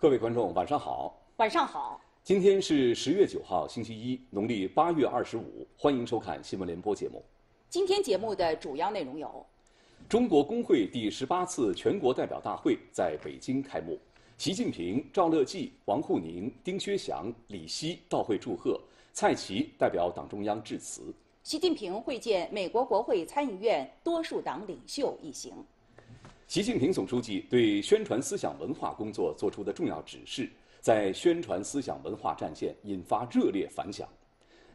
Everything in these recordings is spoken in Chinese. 各位观众，晚上好。晚上好。今天是10月9号，星期一，农历8月25。欢迎收看新闻联播节目。今天节目的主要内容有：中国工会第18次全国代表大会在北京开幕，习近平、赵乐际、王沪宁、丁薛祥、李希到会祝贺，蔡奇代表党中央致辞。习近平会见美国国会参议院多数党领袖一行。 习近平总书记对宣传思想文化工作作出的重要指示，在宣传思想文化战线引发热烈反响。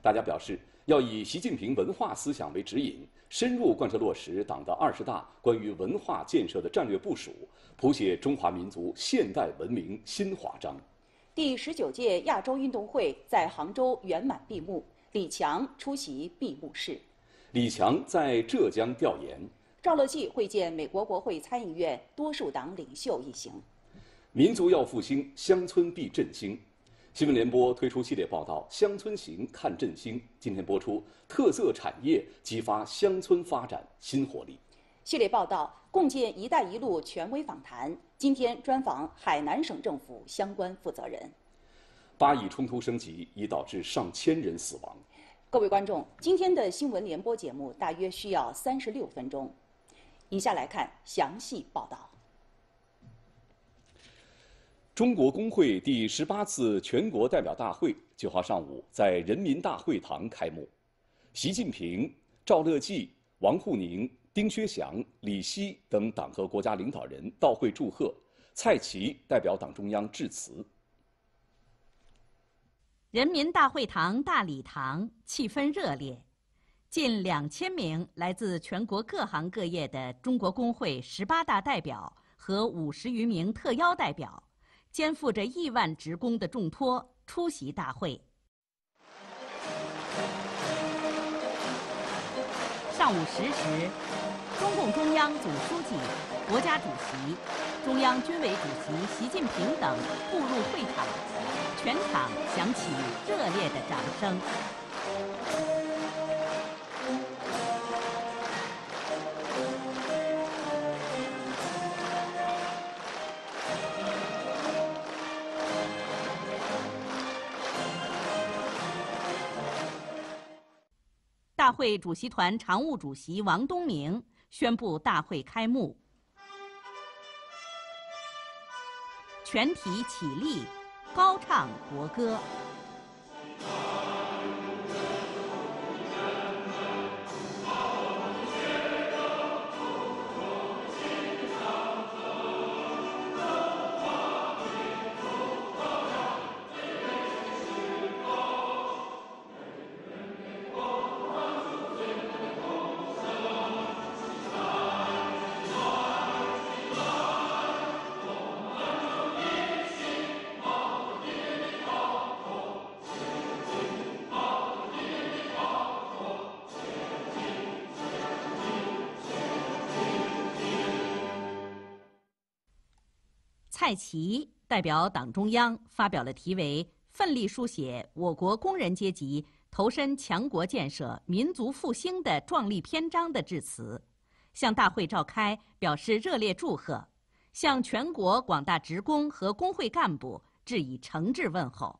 大家表示要以习近平文化思想为指引，深入贯彻落实党的20大关于文化建设的战略部署，谱写中华民族现代文明新华章。第19届亚洲运动会在杭州圆满闭幕，李强出席闭幕式。李强在浙江调研。 赵乐际会见美国国会参议院多数党领袖一行。民族要复兴，乡村必振兴。新闻联播推出系列报道《乡村行看振兴》，今天播出特色产业激发乡村发展新活力。系列报道共建“一带一路”权威访谈，今天专访海南省政府相关负责人。巴以冲突升级，已导致上千人死亡。各位观众，今天的新闻联播节目大约需要36分钟。 以下来看详细报道。中国工会第18次全国代表大会9号上午在人民大会堂开幕，习近平、赵乐际、王沪宁、丁薛祥、李希等党和国家领导人到会祝贺，蔡奇代表党中央致辞。人民大会堂大礼堂气氛热烈。 近2000名来自全国各行各业的中国工会18大代表和50余名特邀代表，肩负着亿万职工的重托，出席大会。上午10时，中共中央总书记、国家主席、中央军委主席习近平等步入会场，全场响起热烈的掌声。 大会主席团常务主席王东明宣布大会开幕。全体起立，高唱国歌。蔡奇代表党中央发表了题为《奋力书写我国工人阶级投身强国建设、民族复兴的壮丽篇章》的致辞，向大会召开表示热烈祝贺，向全国广大职工和工会干部致以诚挚问候。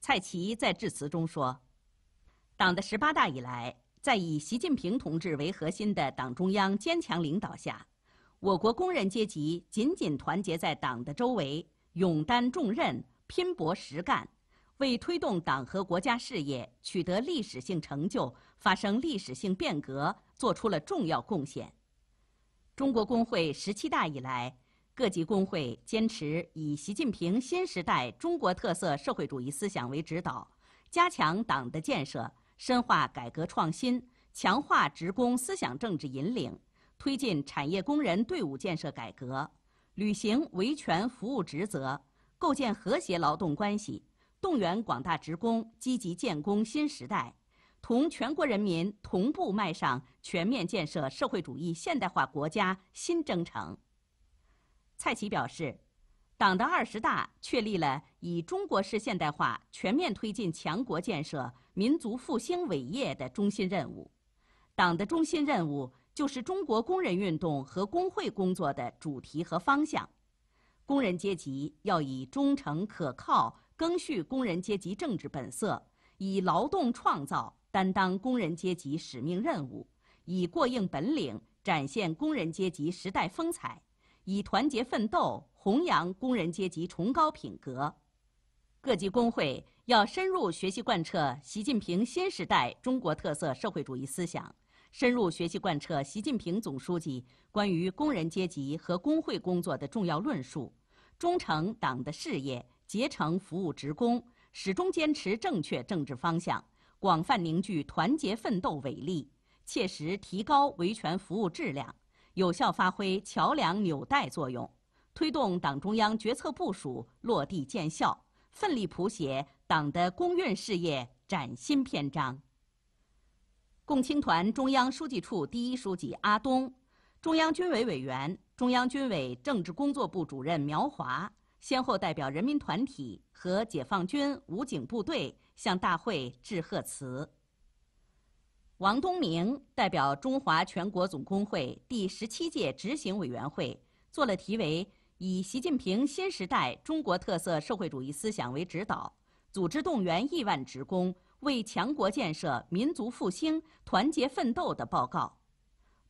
蔡奇在致辞中说：“党的18大以来，在以习近平同志为核心的党中央坚强领导下。” 我国工人阶级紧紧团结在党的周围，勇担重任、拼搏实干，为推动党和国家事业取得历史性成就、发生历史性变革做出了重要贡献。中国工会17大以来，各级工会坚持以习近平新时代中国特色社会主义思想为指导，加强党的建设，深化改革创新，强化职工思想政治引领。 推进产业工人队伍建设改革，履行维权服务职责，构建和谐劳动关系，动员广大职工积极建功新时代，同全国人民同步迈上全面建设社会主义现代化国家新征程。蔡奇表示，党的20大确立了以中国式现代化全面推进强国建设、民族复兴伟业的中心任务，党的中心任务。 就是中国工人运动和工会工作的主题和方向，工人阶级要以忠诚可靠、赓续工人阶级政治本色，以劳动创造担当工人阶级使命任务，以过硬本领展现工人阶级时代风采，以团结奋斗弘扬工人阶级崇高品格。各级工会要深入学习贯彻习近平新时代中国特色社会主义思想，深入学习贯彻习近平总书记关于工人阶级和工会工作的重要论述，忠诚党的事业，竭诚服务职工，始终坚持正确政治方向，广泛凝聚团结奋斗伟力，切实提高维权服务质量，有效发挥桥梁纽带作用，推动党中央决策部署落地见效，奋力谱写党的工运事业崭新篇章。共青团中央书记处第一书记阿东、中央军委委员、中央军委政治工作部主任苗华先后代表人民团体和解放军武警部队向大会致贺词。王东明代表中华全国总工会第17届执行委员会做了题为“以习近平新时代中国特色社会主义思想为指导，组织动员亿万职工为强国建设、民族复兴团结奋斗”的报告。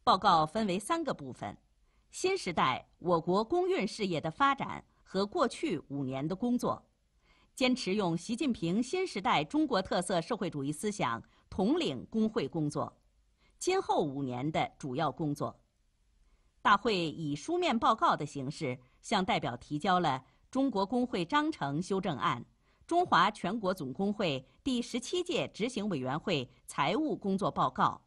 报告分为3个部分：新时代我国工运事业的发展和过去5年的工作，坚持用习近平新时代中国特色社会主义思想统领工会工作，今后5年的主要工作。大会以书面报告的形式向代表提交了中国工会章程修正案、中华全国总工会第17届执行委员会财务工作报告、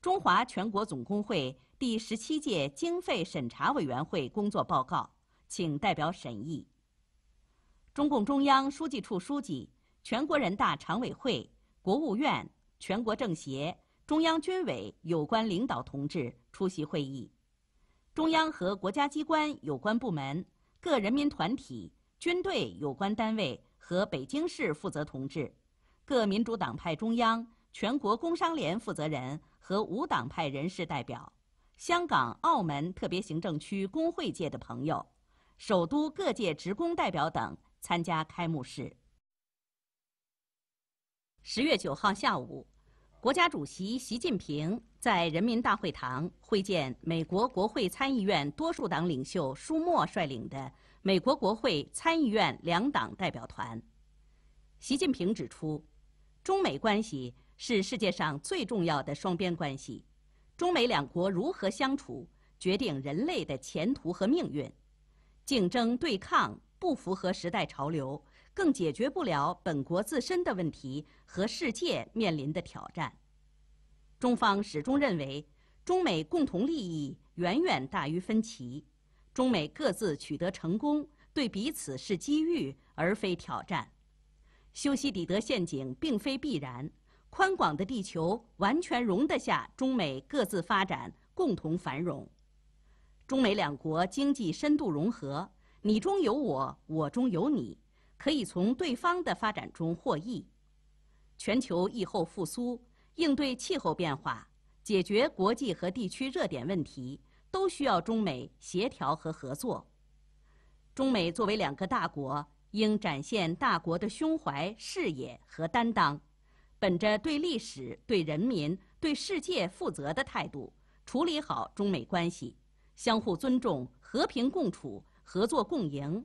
中华全国总工会第17届经费审查委员会工作报告，请代表审议。中共中央书记处书记、全国人大常委会、国务院、全国政协、中央军委有关领导同志出席会议，中央和国家机关有关部门、各人民团体、军队有关单位和北京市负责同志，各民主党派中央、全国工商联负责人和无党派人士代表，香港、澳门特别行政区工会界的朋友，首都各界职工代表等参加开幕式。10月9号下午，国家主席习近平在人民大会堂会见美国国会参议院多数党领袖舒默率领的美国国会参议院2党代表团。习近平指出，中美关系是世界上最重要的双边关系，中美两国如何相处，决定人类的前途和命运。竞争对抗不符合时代潮流，更解决不了本国自身的问题和世界面临的挑战。中方始终认为，中美共同利益远远大于分歧，中美各自取得成功，对彼此是机遇而非挑战。修昔底德陷阱并非必然，宽广的地球完全容得下中美各自发展，共同繁荣。中美两国经济深度融合，你中有我，我中有你，可以从对方的发展中获益。全球疫后复苏、应对气候变化、解决国际和地区热点问题，都需要中美协调和合作。中美作为2个大国，应展现大国的胸怀、视野和担当，本着对历史、对人民、对世界负责的态度，处理好中美关系，相互尊重、和平共处、合作共赢，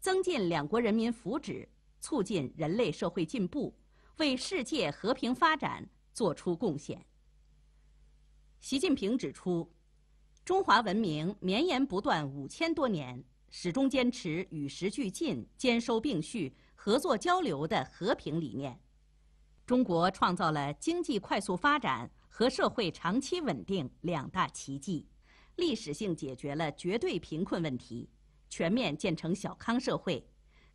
增进两国人民福祉，促进人类社会进步，为世界和平发展作出贡献。习近平指出，中华文明绵延不断5000多年，始终坚持与时俱进、兼收并蓄、合作交流的和平理念。中国创造了经济快速发展和社会长期稳定2大奇迹，历史性解决了绝对贫困问题，全面建成小康社会，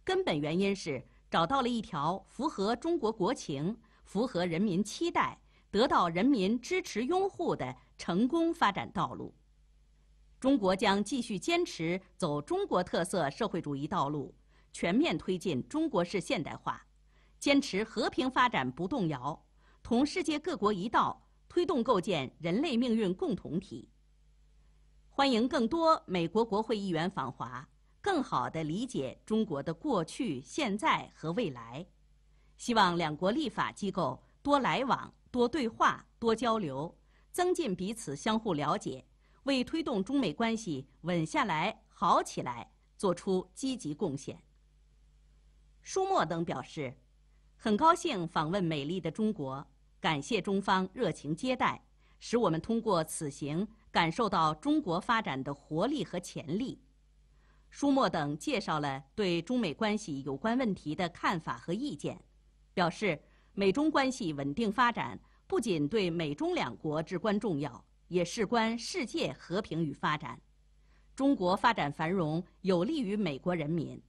根本原因是找到了一条符合中国国情、符合人民期待、得到人民支持拥护的成功发展道路。中国将继续坚持走中国特色社会主义道路，全面推进中国式现代化，坚持和平发展不动摇，同世界各国一道推动构建人类命运共同体。欢迎更多美国国会议员访华，更好地理解中国的过去、现在和未来。希望两国立法机构多来往、多对话、多交流，增进彼此相互了解，为推动中美关系稳下来、好起来做出积极贡献。舒默登表示，很高兴访问美丽的中国，感谢中方热情接待，使我们通过此行感受到中国发展的活力和潜力。舒默登介绍了对中美关系有关问题的看法和意见，表示美中关系稳定发展不仅对美中两国至关重要，也事关世界和平与发展。中国发展繁荣有利于美国人民，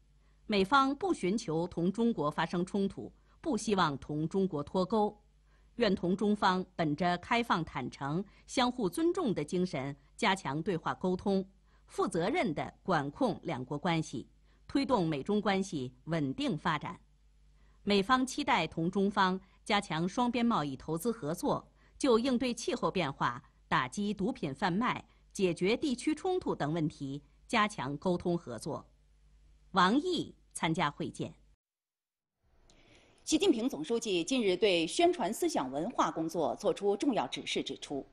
美方不寻求同中国发生冲突，不希望同中国脱钩，愿同中方本着开放坦诚、相互尊重的精神，加强对话沟通，负责任地管控两国关系，推动美中关系稳定发展。美方期待同中方加强双边贸易投资合作，就应对气候变化、打击毒品贩卖、解决地区冲突等问题加强沟通合作。王毅参加会见。习近平总书记近日对宣传思想文化工作作出重要指示，指出，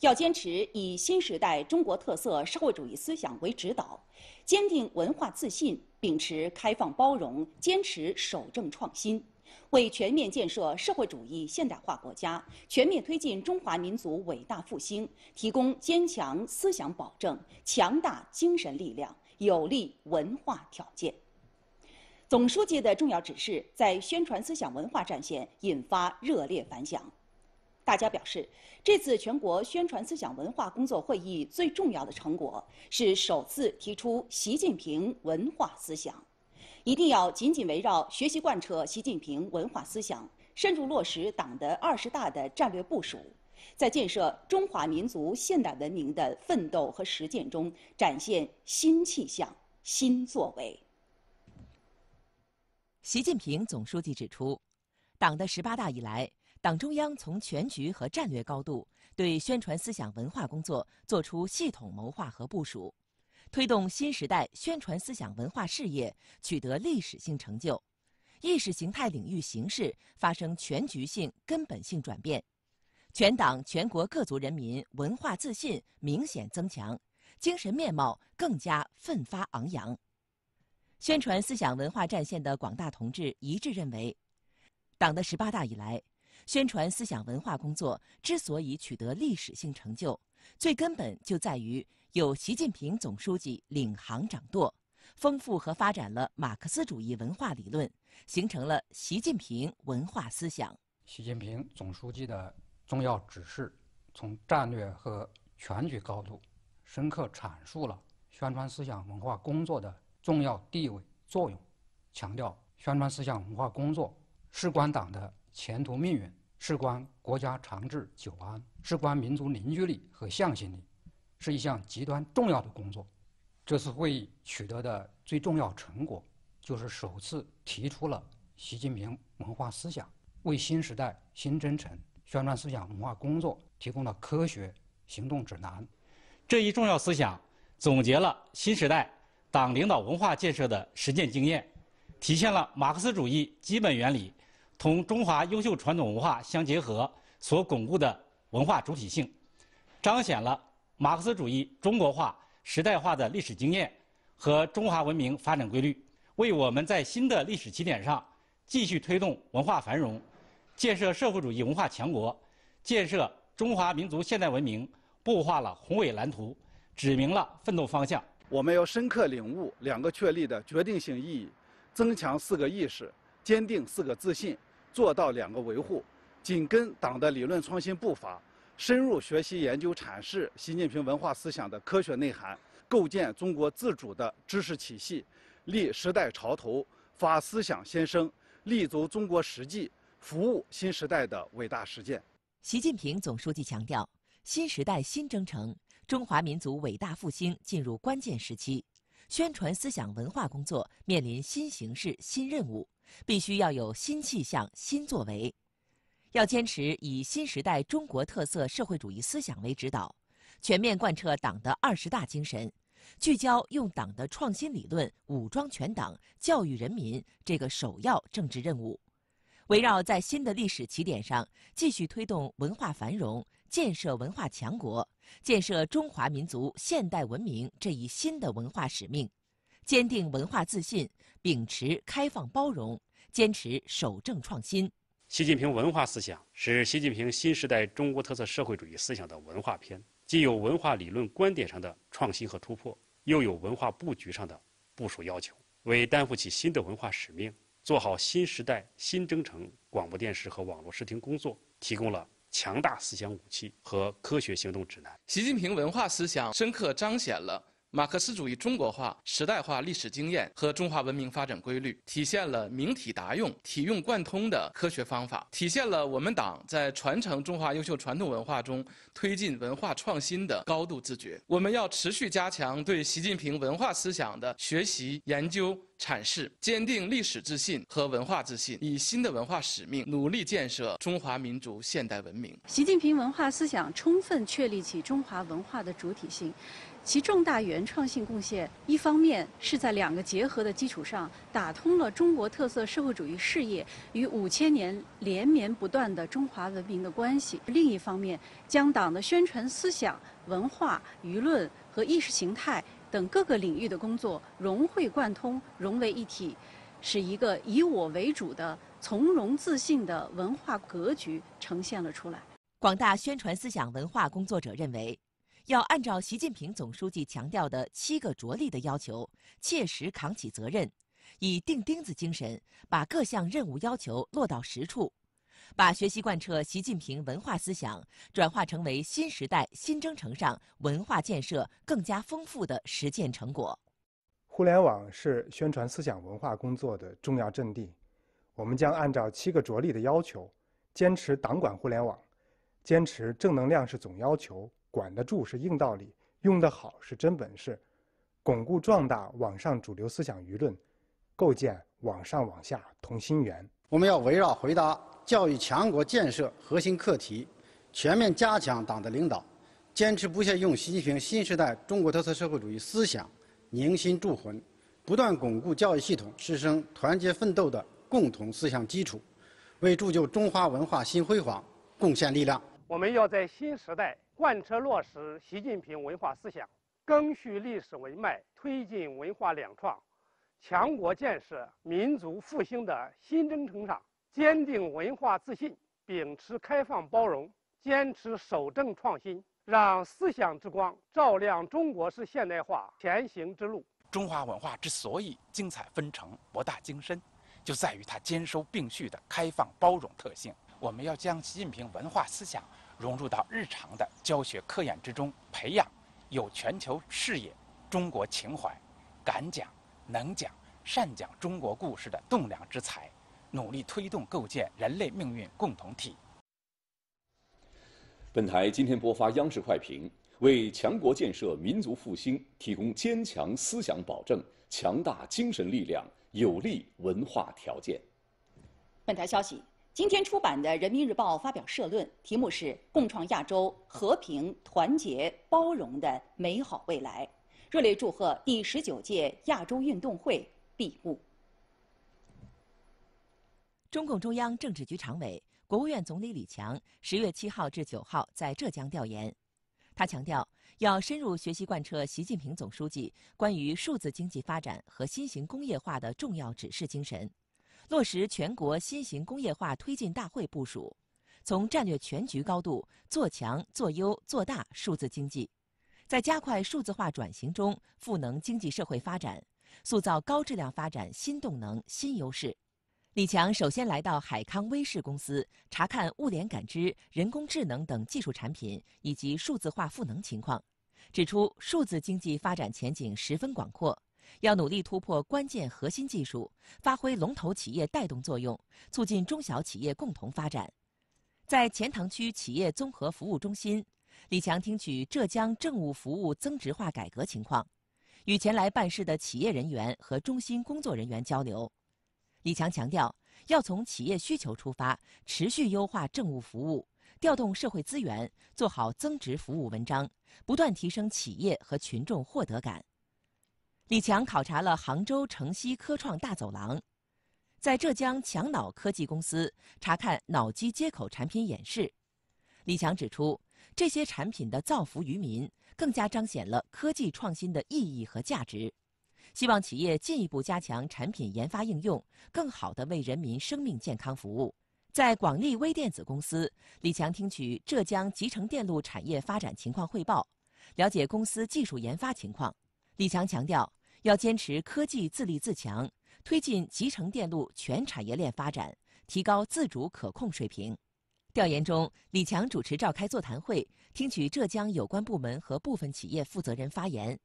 要坚持以新时代中国特色社会主义思想为指导，坚定文化自信，秉持开放包容，坚持守正创新，为全面建设社会主义现代化国家、全面推进中华民族伟大复兴提供坚强思想保证、强大精神力量、有利文化条件。总书记的重要指示在宣传思想文化战线引发热烈反响。大家表示，这次全国宣传思想文化工作会议最重要的成果是首次提出习近平文化思想，一定要紧紧围绕学习贯彻习近平文化思想，深入落实党的20大的战略部署，在建设中华民族现代文明的奋斗和实践中展现新气象、新作为。习近平总书记指出，党的18大以来，党中央从全局和战略高度对宣传思想文化工作作出系统谋划和部署，推动新时代宣传思想文化事业取得历史性成就，意识形态领域形势发生全局性、根本性转变，全党全国各族人民文化自信明显增强，精神面貌更加奋发昂扬。宣传思想文化战线的广大同志一致认为，党的18大以来，宣传思想文化工作之所以取得历史性成就，最根本就在于有习近平总书记领航掌舵，丰富和发展了马克思主义文化理论，形成了习近平文化思想。习近平总书记的重要指示从战略和全局高度深刻阐述了宣传思想文化工作的重要地位作用，强调宣传思想文化工作事关党的前途命运，事关国家长治久安，事关民族凝聚力和向心力，是一项极端重要的工作。这次会议取得的最重要成果，就是首次提出了习近平文化思想，为新时代新征程宣传思想文化工作提供了科学行动指南。这一重要思想总结了新时代党领导文化建设的实践经验，体现了马克思主义基本原理同中华优秀传统文化相结合所巩固的文化主体性，彰显了马克思主义中国化、时代化的历史经验和中华文明发展规律，为我们在新的历史起点上继续推动文化繁荣、建设社会主义文化强国、建设中华民族现代文明布画了宏伟蓝图，指明了奋斗方向。我们要深刻领悟两个确立的决定性意义，增强4个意识，坚定4个自信，做到2个维护，紧跟党的理论创新步伐，深入学习研究阐释习近平文化思想的科学内涵，构建中国自主的知识体系，立时代潮头，发思想先声，立足中国实际，服务新时代的伟大实践。习近平总书记强调，新时代新征程，中华民族伟大复兴进入关键时期，宣传思想文化工作面临新形势、新任务，必须要有新气象、新作为，要坚持以新时代中国特色社会主义思想为指导，全面贯彻党的20大精神，聚焦用党的创新理论武装全党、教育人民这个首要政治任务，围绕在新的历史起点上继续推动文化繁荣、建设文化强国、建设中华民族现代文明这一新的文化使命，坚定文化自信，秉持开放包容，坚持守正创新。 习近平文化思想是习近平新时代中国特色社会主义思想的文化篇，既有文化理论观点上的创新和突破，又有文化布局上的部署要求，为担负起新的文化使命，做好新时代新征程广播电视和网络视听工作提供了 强大思想武器和科学行动指南。习近平文化思想深刻彰显了马克思主义中国化、时代化历史经验和中华文明发展规律，体现了明体达用、体用贯通的科学方法，体现了我们党在传承中华优秀传统文化中推进文化创新的高度自觉。我们要持续加强对习近平文化思想的学习、研究、 阐释，坚定历史自信和文化自信，以新的文化使命努力建设中华民族现代文明。习近平文化思想充分确立起中华文化的主体性，其重大原创性贡献，一方面是在两个结合的基础上，打通了中国特色社会主义事业与5000年连绵不断的中华文明的关系；另一方面，将党的宣传思想、文化、舆论和意识形态 等各个领域的工作融会贯通、融为一体，使一个以我为主的从容自信的文化格局呈现了出来。广大宣传思想文化工作者认为，要按照习近平总书记强调的7个着力的要求，切实扛起责任，以钉钉子精神把各项任务要求落到实处，把学习贯彻习近平文化思想转化成为新时代新征程上文化建设更加丰富的实践成果。互联网是宣传思想文化工作的重要阵地，我们将按照7个着力的要求，坚持党管互联网，坚持正能量是总要求，管得住是硬道理，用得好是真本事，巩固壮大网上主流思想舆论，构建网上网下同心圆。我们要围绕回答 教育强国建设核心课题，全面加强党的领导，坚持不懈用习近平新时代中国特色社会主义思想凝心铸魂，不断巩固教育系统师生团结奋斗的共同思想基础，为铸就中华文化新辉煌贡献力量。我们要在新时代贯彻落实习近平文化思想，赓续历史文脉，推进文化两创、强国建设、民族复兴的新征程上 坚定文化自信，秉持开放包容，坚持守正创新，让思想之光照亮中国式现代化前行之路。中华文化之所以精彩纷呈、博大精深，就在于它兼收并蓄的开放包容特性。我们要将习近平文化思想融入到日常的教学科研之中，培养有全球视野、中国情怀、敢讲、能讲、善讲中国故事的栋梁之才， 努力推动构建人类命运共同体。本台今天播发央视快评，为强国建设、民族复兴提供坚强思想保证、强大精神力量、有利文化条件。本台消息，今天出版的《人民日报》发表社论，题目是《共创亚洲和平、团结、包容的美好未来》，热烈祝贺第19届亚洲运动会闭幕。 中共中央政治局常委、国务院总理李强10月7号至9号在浙江调研，他强调要深入学习贯彻习近平总书记关于数字经济发展和新型工业化的重要指示精神，落实全国新型工业化推进大会部署，从战略全局高度做强、做优、做大数字经济，在加快数字化转型中赋能经济社会发展，塑造高质量发展新动能、新优势。 李强首先来到海康威视公司，查看物联感知、人工智能等技术产品以及数字化赋能情况，指出数字经济发展前景十分广阔，要努力突破关键核心技术，发挥龙头企业带动作用，促进中小企业共同发展。在钱塘区企业综合服务中心，李强听取浙江政务服务增值化改革情况，与前来办事的企业人员和中心工作人员交流。 李强强调，要从企业需求出发，持续优化政务服务，调动社会资源，做好增值服务文章，不断提升企业和群众获得感。李强考察了杭州城西科创大走廊，在浙江强脑科技公司查看脑机接口产品演示。李强指出，这些产品的造福于民，更加彰显了科技创新的意义和价值。希望企业进一步加强产品研发应用，更好地为人民生命健康服务。 在广利微电子公司，李强听取浙江集成电路产业发展情况汇报，了解公司技术研发情况。李强强调，要坚持科技自立自强，推进集成电路全产业链发展，提高自主可控水平。调研中，李强主持召开座谈会，听取浙江有关部门和部分企业负责人发言。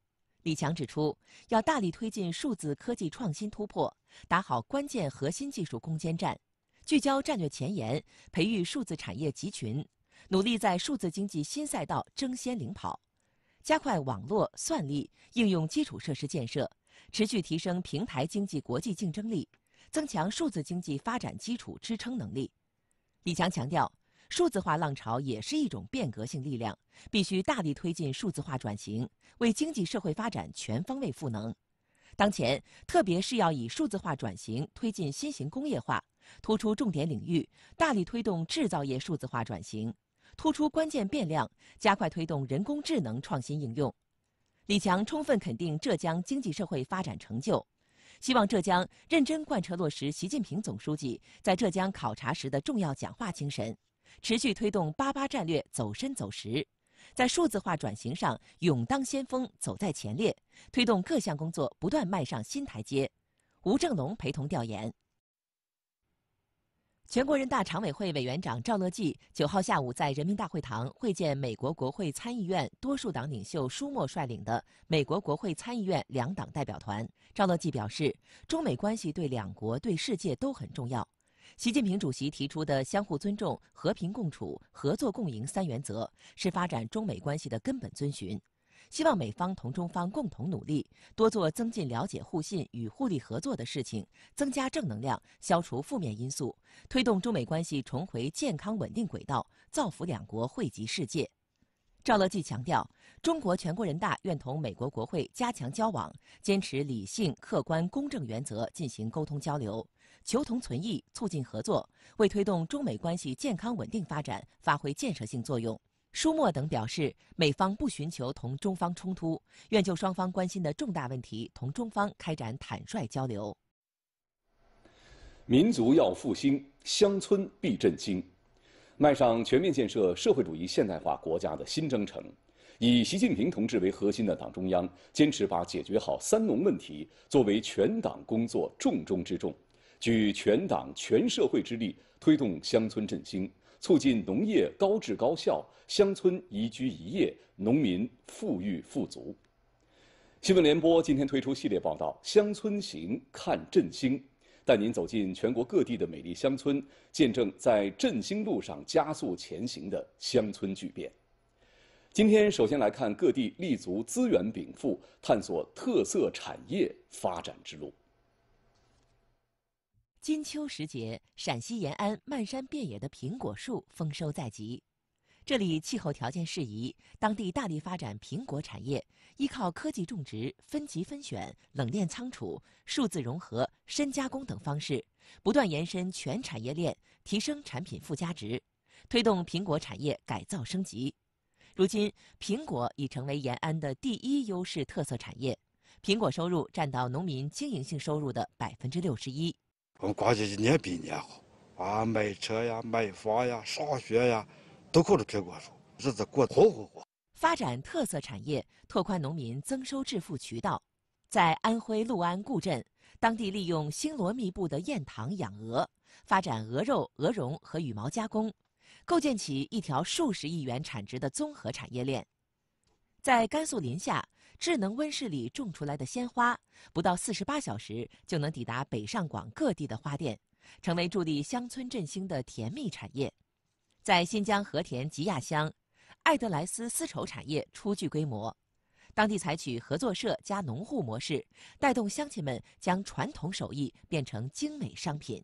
李强指出，要大力推进数字科技创新突破，打好关键核心技术攻坚战。 聚焦战略前沿，培育数字产业集群，努力在数字经济新赛道争先领跑，加快网络、算力应用基础设施建设，持续提升平台经济国际竞争力，增强数字经济发展基础支撑能力。李强强调，数字化浪潮也是一种变革性力量，必须大力推进数字化转型，为经济社会发展全方位赋能。 当前，特别是要以数字化转型推进新型工业化，突出重点领域，大力推动制造业数字化转型，突出关键变量，加快推动人工智能创新应用。李强充分肯定浙江经济社会发展成就，希望浙江认真贯彻落实习近平总书记在浙江考察时的重要讲话精神，持续推动88战略走深走实。 在数字化转型上勇当先锋，走在前列，推动各项工作不断迈上新台阶。吴正龙陪同调研。全国人大常委会委员长赵乐际9号下午在人民大会堂会见美国国会参议院多数党领袖舒默率领的美国国会参议院两党代表团。赵乐际表示，中美关系对两国、对世界都很重要。 习近平主席提出的相互尊重、和平共处、合作共赢三原则是发展中美关系的根本遵循，希望美方同中方共同努力，多做增进了解、互信与互利合作的事情，增加正能量，消除负面因素，推动中美关系重回健康稳定轨道，造福两国，惠及世界。 赵乐际强调，中国全国人大愿同美国国会加强交往，坚持理性、客观、公正原则进行沟通交流，求同存异，促进合作，为推动中美关系健康稳定发展发挥建设性作用。舒默等表示，美方不寻求同中方冲突，愿就双方关心的重大问题同中方开展坦率交流。民族要复兴，乡村必振兴。 迈上全面建设社会主义现代化国家的新征程，以习近平同志为核心的党中央坚持把解决好三农问题作为全党工作重中之重，举全党全社会之力推动乡村振兴，促进农业高质高效、乡村宜居宜业、农民富裕富足。新闻联播今天推出系列报道《乡村行看振兴》。 带您走进全国各地的美丽乡村，见证在振兴路上加速前行的乡村巨变。今天首先来看各地立足资源禀赋，探索特色产业发展之路。金秋时节，陕西延安漫山遍野的苹果树丰收在即，这里气候条件适宜，当地大力发展苹果产业。 依靠科技种植、分级分选、冷链仓储、数字融合、深加工等方式，不断延伸全产业链，提升产品附加值，推动苹果产业改造升级。如今，苹果已成为延安的第一优势特色产业，苹果收入占到农民经营性收入的61%。我们关系一年比一年好啊，买车呀、买房呀、上学呀，都靠着苹果树，日子过得红红火火。 发展特色产业，拓宽农民增收致富渠道。在安徽六安固镇，当地利用星罗密布的堰塘养鹅，发展鹅肉、鹅绒和羽毛加工，构建起一条数十亿元产值的综合产业链。在甘肃临夏，智能温室里种出来的鲜花，不到48小时就能抵达北上广各地的花店，成为助力乡村振兴的甜蜜产业。在新疆和田吉亚乡。 爱德莱斯丝绸产业初具规模，当地采取合作社加农户模式，带动乡亲们将传统手艺变成精美商品，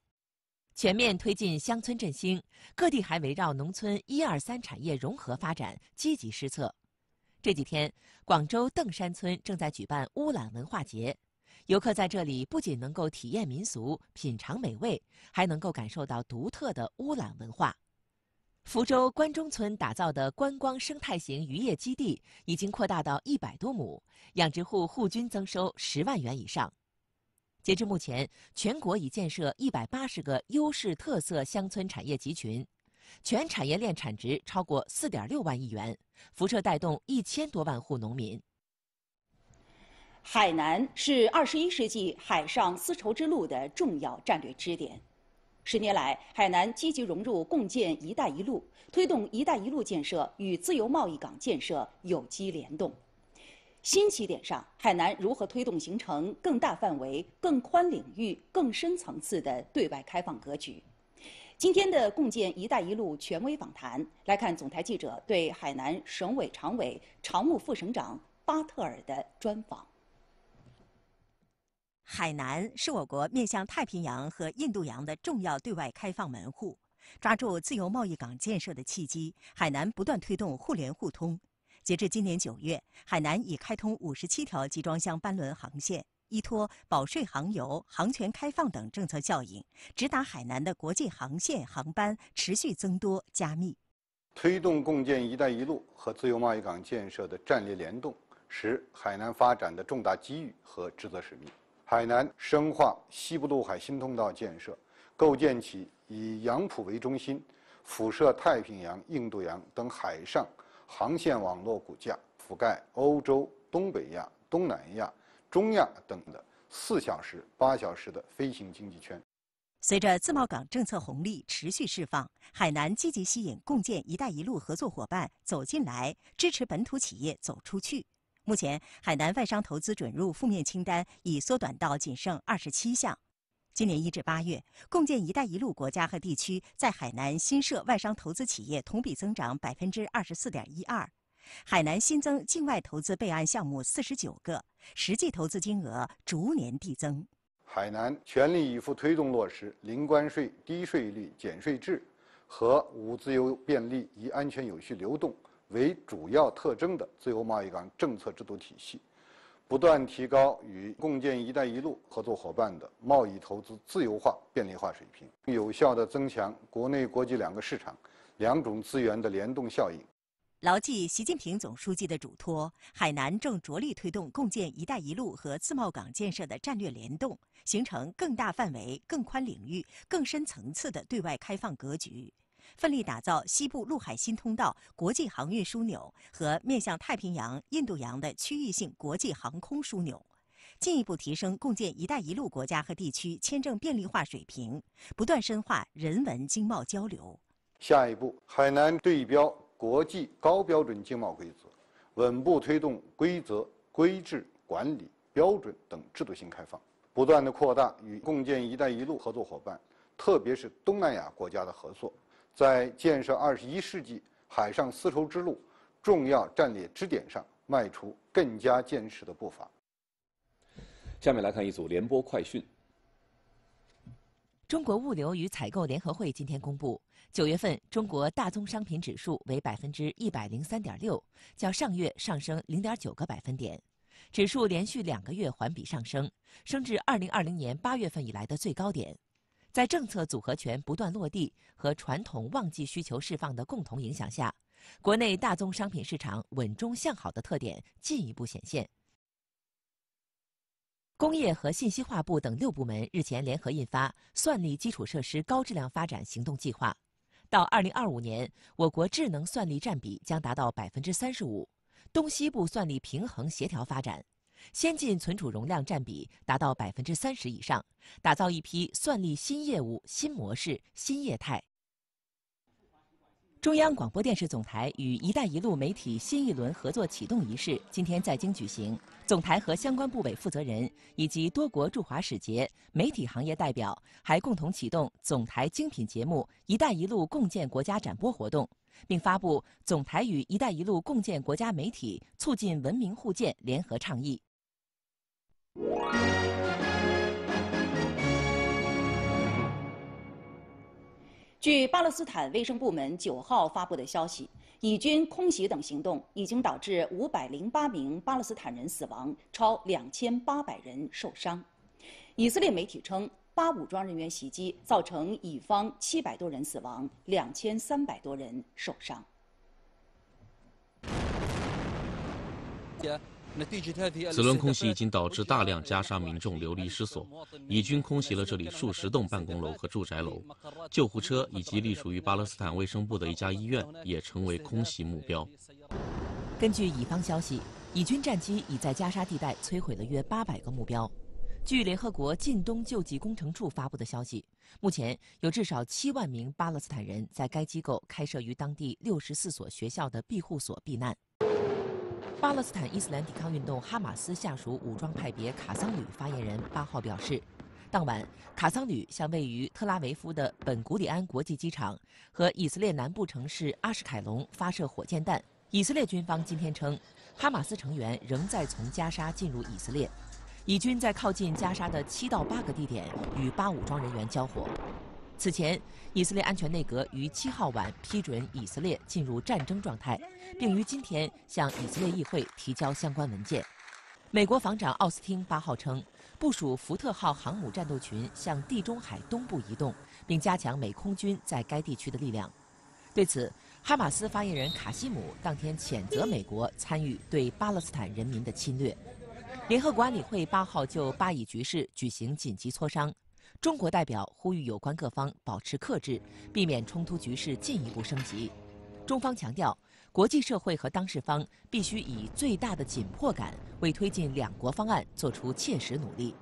全面推进乡村振兴。各地还围绕农村1、2、3产业融合发展积极施策。这几天，广州邓山村正在举办乌览文化节，游客在这里不仅能够体验民俗、品尝美味，还能够感受到独特的乌览文化。福州关中村打造的观光生态型渔业基地已经扩大到100多亩，养殖户户均增收10万元以上。截至目前，全国已建设180个优势特色乡村产业集群。 全产业链产值超过4.6万亿元，辐射带动1000多万户农民。海南是21世纪海上丝绸之路的重要战略支点。10年来，海南积极融入共建“一带一路”，推动“一带一路”建设与自由贸易港建设有机联动。新起点上，海南如何推动形成更大范围、更宽领域、更深层次的对外开放格局？ 今天的共建“一带一路”权威访谈，来看总台记者对海南省委常委、常务副省长巴特尔的专访。海南是我国面向太平洋和印度洋的重要对外开放门户。抓住自由贸易港建设的契机，海南不断推动互联互通。截至今年9月，海南已开通57条集装箱班轮航线。 依托保税航油、航权开放等政策效应，直达海南的国际航线航班持续增多加密。推动共建“一带一路”和自由贸易港建设的战略联动，是海南发展的重大机遇和职责使命。海南深化西部陆海新通道建设，构建起以杨浦为中心、辐射太平洋、印度洋等海上航线网络骨架，覆盖欧洲、东北亚、东南亚、 中亚等的4小时、8小时的飞行经济圈。随着自贸港政策红利持续释放，海南积极吸引共建“一带一路”合作伙伴走进来，支持本土企业走出去。目前，海南外商投资准入负面清单已缩短到仅剩27项。今年1至8月，共建“一带一路”国家和地区在海南新设外商投资企业同比增长24.12%。 海南新增境外投资备案项目49个，实际投资金额逐年递增。海南全力以赴推动落实零关税、低税率、减税制和无自由便利、宜安全有序流动为主要特征的自由贸易港政策制度体系，不断提高与共建“一带一路”合作伙伴的贸易投资自由化、便利化水平，有效地增强国内国际两个市场、两种资源的联动效应。 牢记习近平总书记的嘱托，海南正着力推动共建“一带一路”和自贸港建设的战略联动，形成更大范围、更宽领域、更深层次的对外开放格局，奋力打造西部陆海新通道国际航运枢纽和面向太平洋、印度洋的区域性国际航空枢纽，进一步提升共建“一带一路”国家和地区签证便利化水平，不断深化人文经贸交流。下一步，海南对标 国际高标准经贸规则，稳步推动规则、规制、管理、标准等制度性开放，不断地扩大与共建“一带一路”合作伙伴，特别是东南亚国家的合作，在建设21世纪海上丝绸之路重要战略支点上迈出更加坚实的步伐。下面来看一组联播快讯。 中国物流与采购联合会今天公布，9月份中国大宗商品指数为103.6%，较上月上升0.9个百分点，指数连续2个月环比上升，升至2020年8月份以来的最高点。在政策组合拳不断落地和传统旺季需求释放的共同影响下，国内大宗商品市场稳中向好的特点进一步显现。 工业和信息化部等6部门日前联合印发《算力基础设施高质量发展行动计划》，到2025年，我国智能算力占比将达到35%，东西部算力平衡协调发展，先进存储容量占比达到30%以上，打造一批算力新业务、新模式、新业态。 中央广播电视总台与“一带一路”媒体新一轮合作启动仪式今天在京举行，总台和相关部委负责人以及多国驻华使节、媒体行业代表还共同启动总台精品节目“一带一路共建国家”展播活动，并发布总台与“一带一路共建国家”媒体促进文明互鉴联合倡议。据巴勒斯坦卫生部门9号发布的消息，以军空袭等行动已经导致508名巴勒斯坦人死亡，超2800人受伤。以色列媒体称，巴武装人员袭击造成以方700多人死亡，2300多人受伤。 此轮空袭已经导致大量加沙民众流离失所。以军空袭了这里数十栋办公楼和住宅楼，救护车以及隶属于巴勒斯坦卫生部的一家医院也成为空袭目标。根据以方消息，以军战机已在加沙地带摧毁了约800个目标。据联合国近东救济工程处发布的消息，目前有至少7万名巴勒斯坦人在该机构开设于当地64所学校的庇护所避难。 巴勒斯坦伊斯兰抵抗运动哈马斯下属武装派别卡桑旅发言人8号表示，当晚卡桑旅向位于特拉维夫的本古里安国际机场和以色列南部城市阿什凯隆发射火箭弹。以色列军方今天称，哈马斯成员仍在从加沙进入以色列，以军在靠近加沙的7到8个地点与巴武装人员交火。此前，以色列安全内阁于7号晚批准以色列进入战争状态，并于今天向以色列议会提交相关文件。美国防长奥斯汀8号称，部署福特号航母战斗群向地中海东部移动，并加强美空军在该地区的力量。对此，哈马斯发言人卡西姆当天谴责美国参与对巴勒斯坦人民的侵略。联合国安理会8号就巴以局势举行紧急磋商。 中国代表呼吁有关各方保持克制，避免冲突局势进一步升级。中方强调，国际社会和当事方必须以最大的紧迫感为推进两国方案做出切实努力。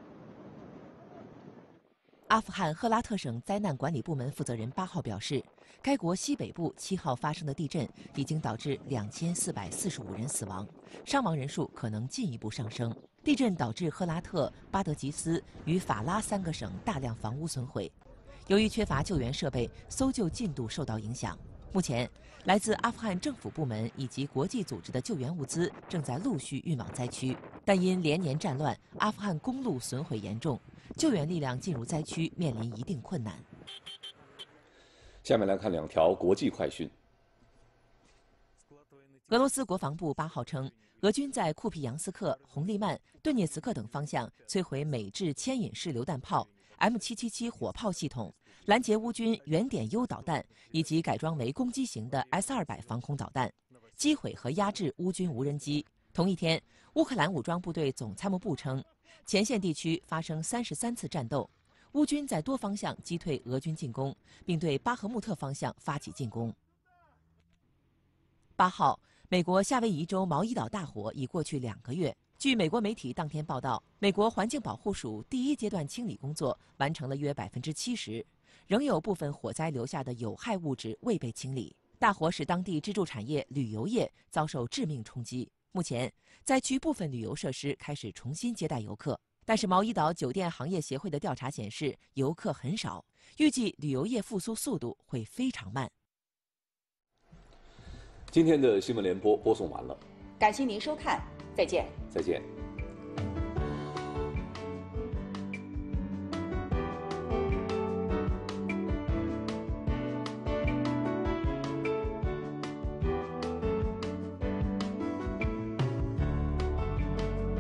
阿富汗赫拉特省灾难管理部门负责人8号表示，该国西北部7号发生的地震已经导致2445人死亡，伤亡人数可能进一步上升。 地震导致赫拉特、巴德吉斯与法拉3个省大量房屋损毁，由于缺乏救援设备，搜救进度受到影响。目前，来自阿富汗政府部门以及国际组织的救援物资正在陆续运往灾区，但因连年战乱，阿富汗公路损毁严重，救援力量进入灾区面临一定困难。下面来看2条国际快讯。俄罗斯国防部8号称。 俄军在库皮扬斯克、红利曼、顿涅茨克等方向摧毁美制牵引式榴弹炮、M777 火炮系统，拦截乌军原点 U 导弹以及改装为攻击型的 S-200 防空导弹，击毁和压制乌军无人机。同一天，乌克兰武装部队总参谋部称，前线地区发生33次战斗，乌军在多方向击退俄军进攻，并对巴赫穆特方向发起进攻。8号。 美国夏威夷州毛伊岛大火已过去2个月。据美国媒体当天报道，美国环境保护署第1阶段清理工作完成了约70%，仍有部分火灾留下的有害物质未被清理。大火使当地支柱产业旅游业遭受致命冲击。目前，灾区部分旅游设施开始重新接待游客，但是毛伊岛酒店行业协会的调查显示，游客很少，预计旅游业复苏速度会非常慢。 今天的新闻联播播送完了，感谢您收看，再见。再见。